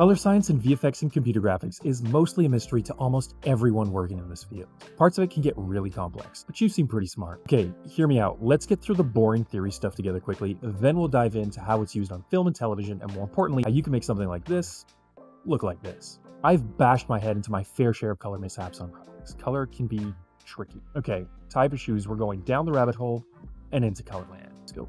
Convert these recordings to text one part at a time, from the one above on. Color science and VFX and computer graphics is mostly a mystery to almost everyone working in this field. Parts of it can get really complex, but you seem pretty smart. Okay, hear me out. Let's get through the boring theory stuff together quickly, then we'll dive into how it's used on film and television, and more importantly, how you can make something like this look like this. I've bashed my head into my fair share of color mishaps on projects. Color can be tricky. Okay, tie up your shoes, we're going down the rabbit hole and into color land. Let's go.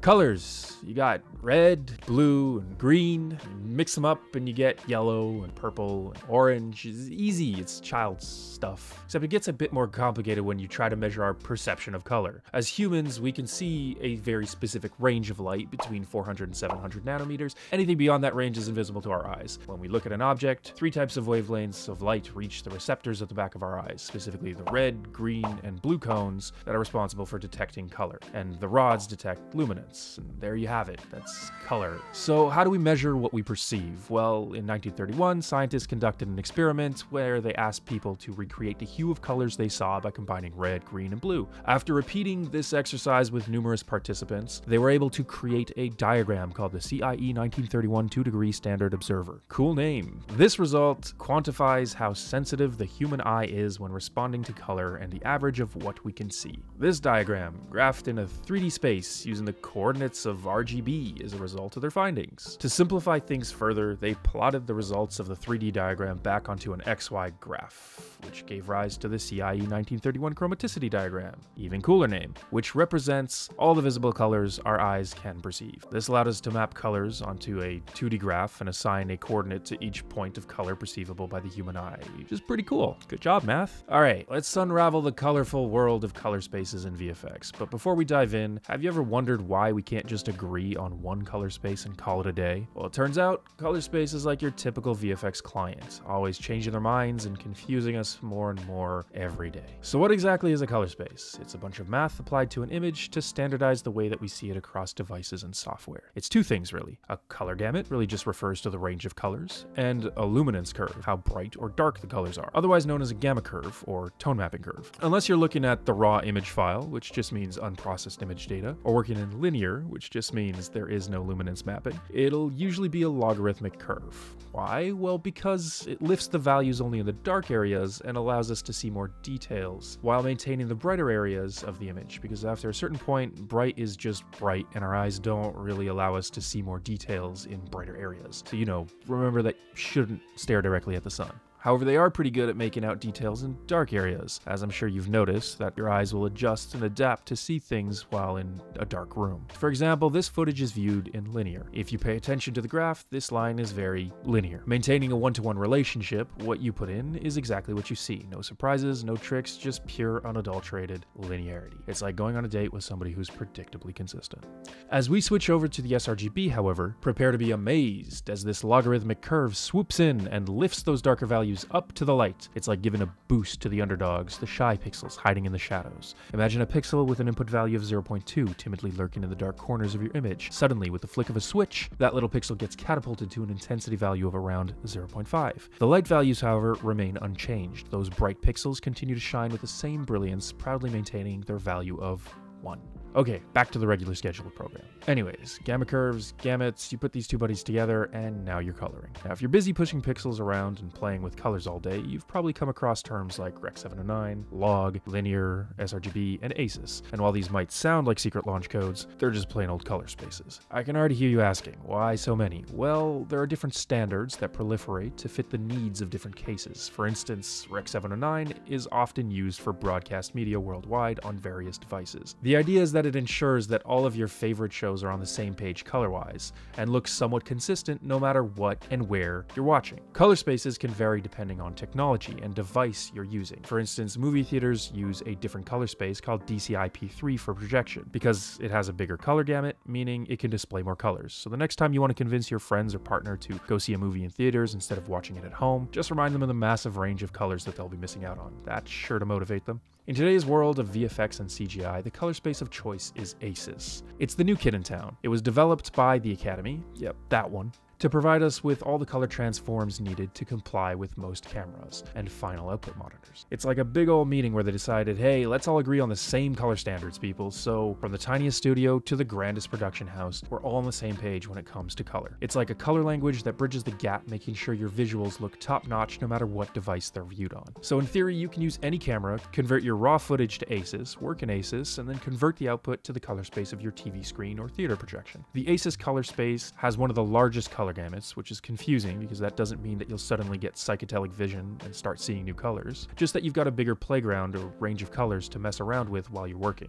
Colors, you got red, blue, and green. You mix them up and you get yellow and purple and orange. It's easy, it's child's stuff. Except it gets a bit more complicated when you try to measure our perception of color. As humans, we can see a very specific range of light between 400 and 700 nanometers. Anything beyond that range is invisible to our eyes. When we look at an object, three types of wavelengths of light reach the receptors at the back of our eyes, specifically the red, green, and blue cones that are responsible for detecting color. And the rods detect luminance. And there you have it, that's color. So how do we measure what we perceive? Well, in 1931, scientists conducted an experiment where they asked people to recreate the hue of colors they saw by combining red, green, and blue. After repeating this exercise with numerous participants, they were able to create a diagram called the CIE 1931 2-degree standard observer. Cool name. This result quantifies how sensitive the human eye is when responding to color and the average of what we can see. This diagram, graphed in a 3D space using the coordinates of RGB as a result of their findings. To simplify things further, they plotted the results of the 3D diagram back onto an XY graph, which gave rise to the CIE 1931 chromaticity diagram, even cooler name, which represents all the visible colors our eyes can perceive. This allowed us to map colors onto a 2D graph and assign a coordinate to each point of color perceivable by the human eye, which is pretty cool. Good job, math. All right, let's unravel the colorful world of color spaces in VFX. But before we dive in, have you ever wondered why we can't just agree on one color space and call it a day? Well, it turns out color space is like your typical VFX client, always changing their minds and confusing us more and more every day. So what exactly is a color space? It's a bunch of math applied to an image to standardize the way that we see it across devices and software. It's two things really. A color gamut really just refers to the range of colors, and a luminance curve, how bright or dark the colors are, otherwise known as a gamma curve or tone mapping curve. Unless you're looking at the raw image file, which just means unprocessed image data, or working in linear, which just means there is no luminance mapping, it'll usually be a logarithmic curve. Why? Well, because it lifts the values only in the dark areas and allows us to see more details while maintaining the brighter areas of the image, because after a certain point, bright is just bright and our eyes don't really allow us to see more details in brighter areas. So, remember that you shouldn't stare directly at the sun. However, they are pretty good at making out details in dark areas, as I'm sure you've noticed that your eyes will adjust and adapt to see things while in a dark room. For example, this footage is viewed in linear. If you pay attention to the graph, this line is very linear. Maintaining a one-to-one relationship, what you put in is exactly what you see. No surprises, no tricks, just pure unadulterated linearity. It's like going on a date with somebody who's predictably consistent. As we switch over to the sRGB, however, prepare to be amazed as this logarithmic curve swoops in and lifts those darker values up to the light. It's like giving a boost to the underdogs, the shy pixels hiding in the shadows. Imagine a pixel with an input value of 0.2 timidly lurking in the dark corners of your image. Suddenly, with the flick of a switch, that little pixel gets catapulted to an intensity value of around 0.5. The light values, however, remain unchanged. Those bright pixels continue to shine with the same brilliance, proudly maintaining their value of 1. Okay, back to the regular scheduled program. Anyways, gamma curves, gamuts, you put these two buddies together, and now you're coloring. Now, if you're busy pushing pixels around and playing with colors all day, you've probably come across terms like Rec. 709, log, linear, sRGB, and ACES. And while these might sound like secret launch codes, they're just plain old color spaces. I can already hear you asking, why so many? Well, there are different standards that proliferate to fit the needs of different cases. For instance, Rec. 709 is often used for broadcast media worldwide on various devices. The idea is that it ensures that all of your favorite shows are on the same page color-wise, and looks somewhat consistent no matter what and where you're watching. Color spaces can vary depending on technology and device you're using. For instance, movie theaters use a different color space called DCI-P3 for projection, because it has a bigger color gamut, meaning it can display more colors. So the next time you want to convince your friends or partner to go see a movie in theaters instead of watching it at home, just remind them of the massive range of colors that they'll be missing out on. That's sure to motivate them. In today's world of VFX and CGI, the color space of choice is ACES. It's the new kid in town. It was developed by the Academy, yep, that one, to provide us with all the color transforms needed to comply with most cameras and final output monitors. It's like a big old meeting where they decided, hey, let's all agree on the same color standards, people. So from the tiniest studio to the grandest production house, we're all on the same page when it comes to color. It's like a color language that bridges the gap, making sure your visuals look top-notch no matter what device they're viewed on. So in theory, you can use any camera, convert your raw footage to ACES, work in ACES, and then convert the output to the color space of your TV screen or theater projection. The ACES color space has one of the largest color gamuts, which is confusing because that doesn't mean that you'll suddenly get psychedelic vision and start seeing new colors, just that you've got a bigger playground or range of colors to mess around with while you're working.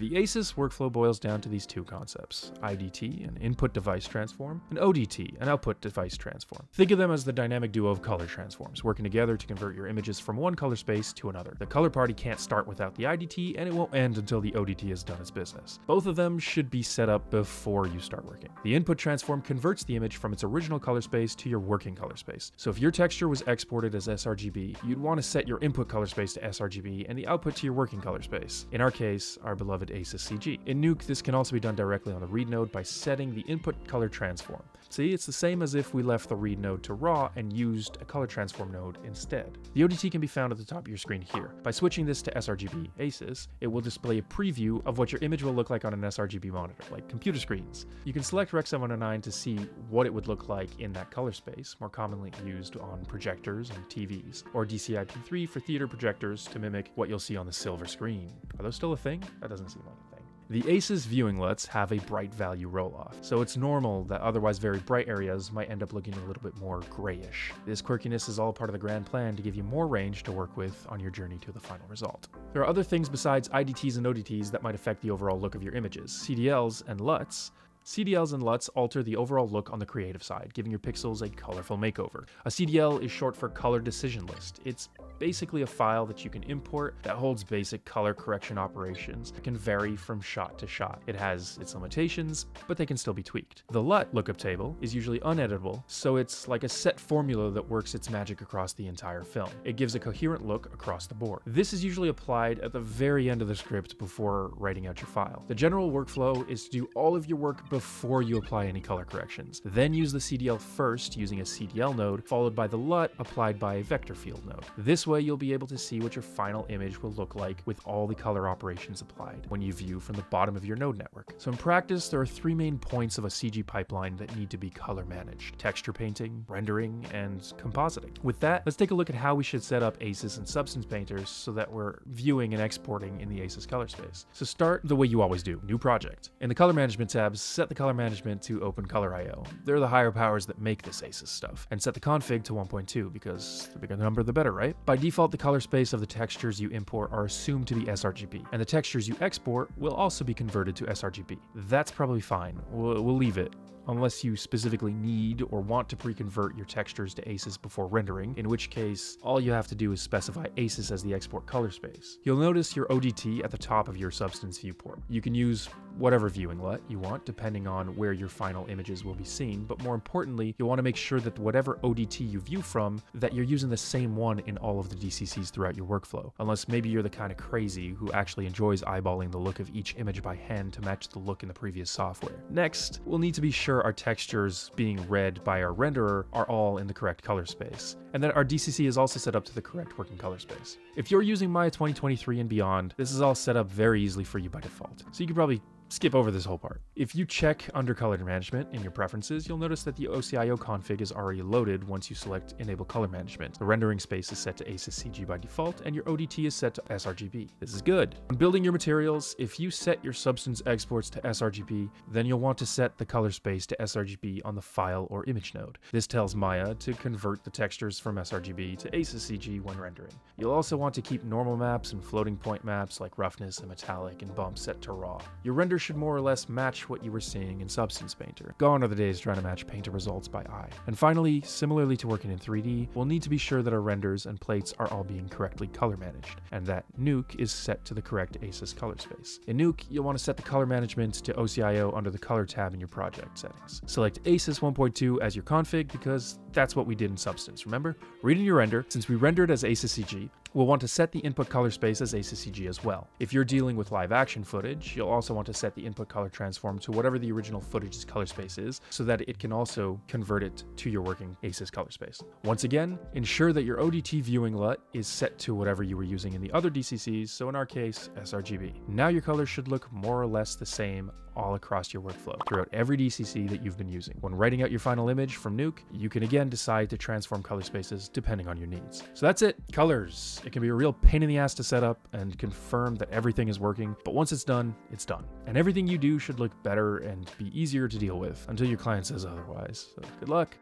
The ACES workflow boils down to these two concepts, IDT, an input device transform, and ODT, an output device transform. Think of them as the dynamic duo of color transforms, working together to convert your images from one color space to another. The color party can't start without the IDT, and it won't end until the ODT has done its business. Both of them should be set up before you start working. The input transform converts the image from its original color space to your working color space. So if your texture was exported as sRGB, you'd want to set your input color space to sRGB and the output to your working color space. In our case, our beloved ACEScg. In Nuke, this can also be done directly on the read node by setting the input color transform. See, it's the same as if we left the read node to raw and used a color transform node instead. The ODT can be found at the top of your screen here. By switching this to sRGB ACES, it will display a preview of what your image will look like on an sRGB monitor, like computer screens. You can select Rec. 709 to see what it would look like in that color space, more commonly used on projectors and TVs, or DCI-P3 for theater projectors to mimic what you'll see on the silver screen. Are those still a thing? That doesn't seem like a thing. The ACES viewing LUTs have a bright value roll-off, so it's normal that otherwise very bright areas might end up looking a little bit more grayish. This quirkiness is all part of the grand plan to give you more range to work with on your journey to the final result. There are other things besides IDTs and ODTs that might affect the overall look of your images. CDLs and LUTs. CDLs and LUTs alter the overall look on the creative side, giving your pixels a colorful makeover. A CDL is short for Color Decision List. It's basically a file that you can import that holds basic color correction operations that can vary from shot to shot. It has its limitations, but they can still be tweaked. The LUT lookup table is usually uneditable, so it's like a set formula that works its magic across the entire film. It gives a coherent look across the board. This is usually applied at the very end of the script before writing out your file. The general workflow is to do all of your work before you apply any color corrections. Then use the CDL first using a CDL node, followed by the LUT applied by a vector field node. This way you'll be able to see what your final image will look like with all the color operations applied when you view from the bottom of your node network. So in practice, there are three main points of a CG pipeline that need to be color managed: texture painting, rendering, and compositing. With that, let's take a look at how we should set up ACES and Substance Painters so that we're viewing and exporting in the ACES color space. So start the way you always do, new project. In the color management tab, set the color management to OpenColorIO. They're the higher powers that make this ACES stuff. And set the config to 1.2 because the bigger the number, the better, right? By default, the color space of the textures you import are assumed to be sRGB, and the textures you export will also be converted to sRGB. That's probably fine. We'll leave it, unless you specifically need or want to pre-convert your textures to ACES before rendering, in which case all you have to do is specify ACES as the export color space. You'll notice your ODT at the top of your Substance viewport. You can use whatever viewing LUT you want, depending on where your final images will be seen, but more importantly, you'll want to make sure that whatever ODT you view from, that you're using the same one in all of the DCCs throughout your workflow, unless maybe you're the kind of crazy who actually enjoys eyeballing the look of each image by hand to match the look in the previous software. Next, we'll need to be sure our textures being read by our renderer are all in the correct color space, and that our DCC is also set up to the correct working color space. If you're using Maya 2023 and beyond, this is all set up very easily for you by default, so you could probably skip over this whole part. If you check under color management in your preferences, you'll notice that the OCIO config is already loaded once you select enable color management. The rendering space is set to ACEScg by default, and your ODT is set to sRGB. This is good. When building your materials, if you set your substance exports to sRGB, then you'll want to set the color space to sRGB on the file or image node. This tells Maya to convert the textures from sRGB to ACEScg when rendering. You'll also want to keep normal maps and floating point maps like roughness and metallic and bump set to raw. Your render should more or less match what you were seeing in Substance Painter. Gone are the days trying to match Painter results by eye. And finally, similarly to working in 3D, we'll need to be sure that our renders and plates are all being correctly color managed, and that Nuke is set to the correct ACES color space. In Nuke, you'll want to set the color management to OCIO under the color tab in your project settings. Select ACES 1.2 as your config because that's what we did in Substance, remember? Read in your render, since we rendered as ACEScg, we'll want to set the input color space as ACEScg as well. If you're dealing with live action footage, you'll also want to set the input color transform to whatever the original footage's color space is so that it can also convert it to your working ACES color space. Once again, ensure that your ODT viewing LUT is set to whatever you were using in the other DCCs, so in our case, sRGB. Now your colors should look more or less the same all across your workflow throughout every DCC that you've been using. When writing out your final image from Nuke, you can again decide to transform color spaces depending on your needs. So that's it, colors. It can be a real pain in the ass to set up and confirm that everything is working, but once it's done, it's done. And everything you do should look better and be easier to deal with until your client says otherwise. So good luck.